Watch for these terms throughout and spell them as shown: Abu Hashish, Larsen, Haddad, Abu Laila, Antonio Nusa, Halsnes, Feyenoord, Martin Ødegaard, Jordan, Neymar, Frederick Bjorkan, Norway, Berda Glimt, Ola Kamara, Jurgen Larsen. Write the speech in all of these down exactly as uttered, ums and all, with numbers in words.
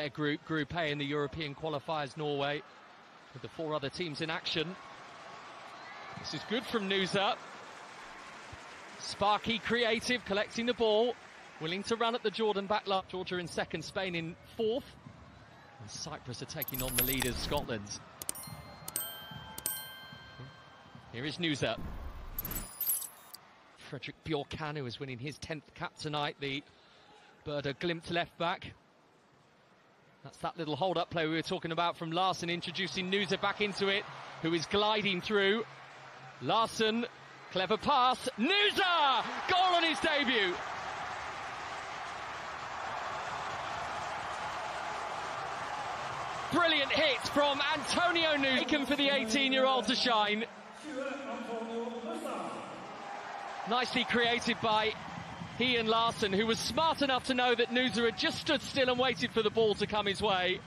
their group, Group A in the European qualifiers, Norway, with the four other teams in action. This is good from Nusa. Sparky, creative, collecting the ball, willing to run at the Jordan backline. Georgia in second, Spain in fourth. And Cyprus are taking on the leaders, Scotland. Here is Nusa. Frederick Bjorkan, who is winning his tenth cap tonight, the Berda Glimt left back. That's that little hold-up play we were talking about from Larsen, introducing Nusa back into it, who is gliding through. Larsen, clever pass. Nusa! Goal on his debut! Brilliant hit from Antonio Nusa. Taken for the eighteen-year-old to shine. Nicely created by he and Larsen, who was smart enough to know that Nusa had just stood still and waited for the ball to come his way.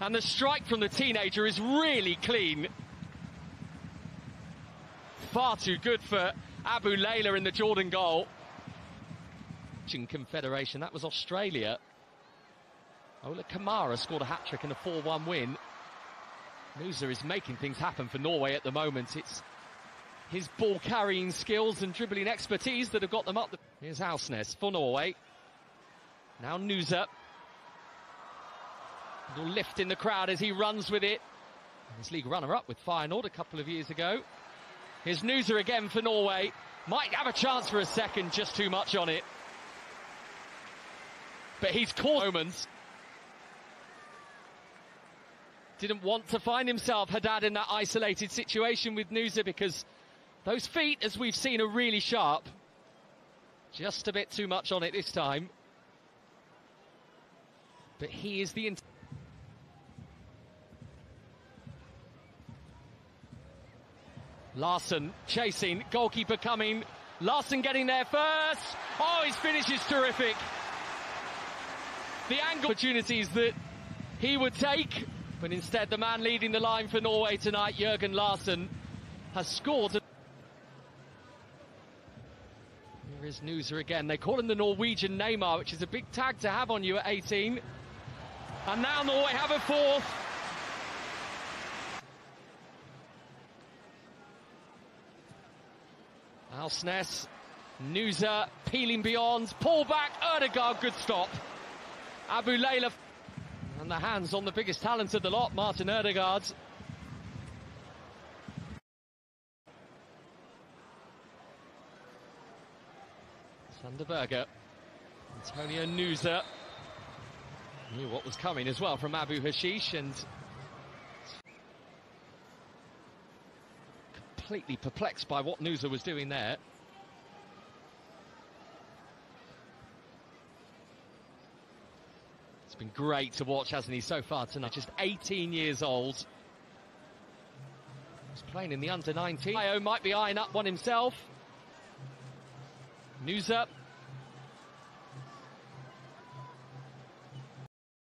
And the strike from the teenager is really clean. Far too good for Abu Laila in the Jordan goal. Confederation, that was Australia. Ola Kamara scored a hat-trick in a four one win. Nusa is making things happen for Norway at the moment. It's his ball-carrying skills and dribbling expertise that have got them up. The Here's Halsnes for Norway. Now Nusa. Little lift in the crowd as he runs with it. His league runner-up with Feyenoord a couple of years ago. Here's Nusa again for Norway. Might have a chance for a second, just too much on it. But he's caught moments. Didn't want to find himself, Haddad, in that isolated situation with Nusa, because those feet, as we've seen, are really sharp. Just a bit too much on it this time. But he is the... Larsen chasing, goalkeeper coming. Larsen getting there first. Oh, his finish is terrific. The angle opportunities that he would take. But instead, the man leading the line for Norway tonight, Jurgen Larsen, has scored. Here is Nusa again. They call him the Norwegian Neymar, which is a big tag to have on you at eighteen. And now Norway have a fourth. Halsnes, Nusa peeling beyond, pull back, Ødegaard, good stop. Abu Laila, and the hands on the biggest talent of the lot, Martin Ødegaard. Sanderberger, Antonio Nusa, knew what was coming as well from Abu Hashish, and completely perplexed by what Nusa was doing there. It's been great to watch, hasn't he, so far tonight? Just eighteen years old. He's playing in the under nineteen. Io might be eyeing up one himself. Nusa.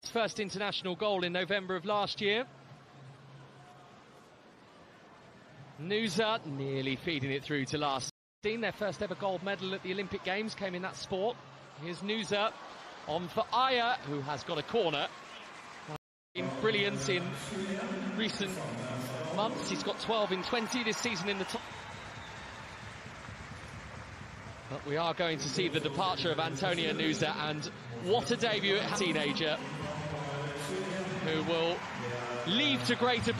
His first international goal in November of last year. Nusa nearly feeding it through to Larsen. Their first ever gold medal at the Olympic Games came in that sport. Here's Nusa on for Aya, who has got a corner. In brilliance in recent months. He's got twelve in twenty this season in the top. But we are going to see the departure of Antonio Nusa, and what a debut at a teenager who will leave to greater...